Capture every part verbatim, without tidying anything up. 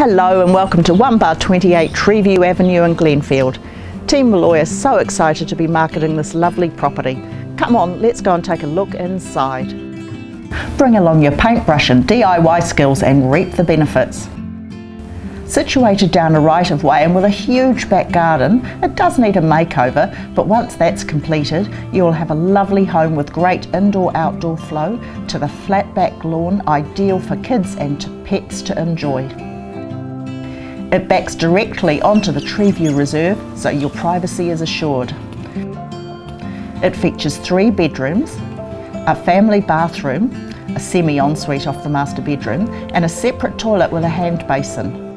Hello and welcome to one bar twenty-eight Treeview Avenue in Glenfield. Team Molloy is so excited to be marketing this lovely property. Come on, let's go and take a look inside. Bring along your paintbrush and D I Y skills and reap the benefits. Situated down a right of way and with a huge back garden, it does need a makeover, but once that's completed, you'll have a lovely home with great indoor-outdoor flow to the flat back lawn, ideal for kids and to pets to enjoy. It backs directly onto the Treeview Reserve, so your privacy is assured. It features three bedrooms, a family bathroom, a semi-ensuite off the master bedroom, and a separate toilet with a hand basin.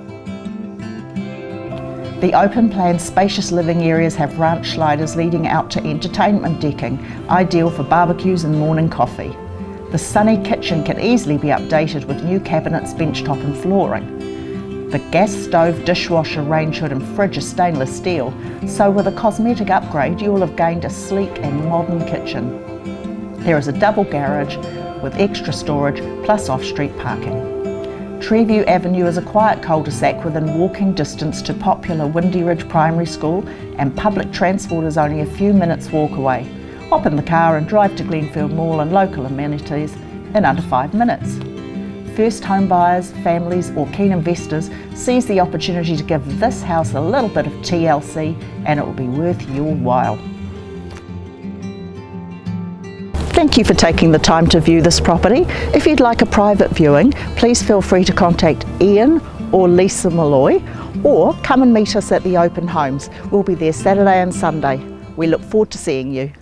The open plan spacious living areas have ranch sliders leading out to entertainment decking, ideal for barbecues and morning coffee. The sunny kitchen can easily be updated with new cabinets, benchtop and flooring. The gas stove, dishwasher, range hood and fridge are stainless steel, so with a cosmetic upgrade you will have gained a sleek and modern kitchen. There is a double garage with extra storage plus off-street parking. Treeview Avenue is a quiet cul-de-sac within walking distance to popular Windy Ridge Primary School, and public transport is only a few minutes walk away. Hop in the car and drive to Glenfield Mall and local amenities in under five minutes. First home buyers, families or keen investors seize the opportunity to give this house a little bit of T L C, and it will be worth your while. Thank you for taking the time to view this property. If you'd like a private viewing, please feel free to contact Ian or Lisa Molloy, or come and meet us at the open homes. We'll be there Saturday and Sunday. We look forward to seeing you.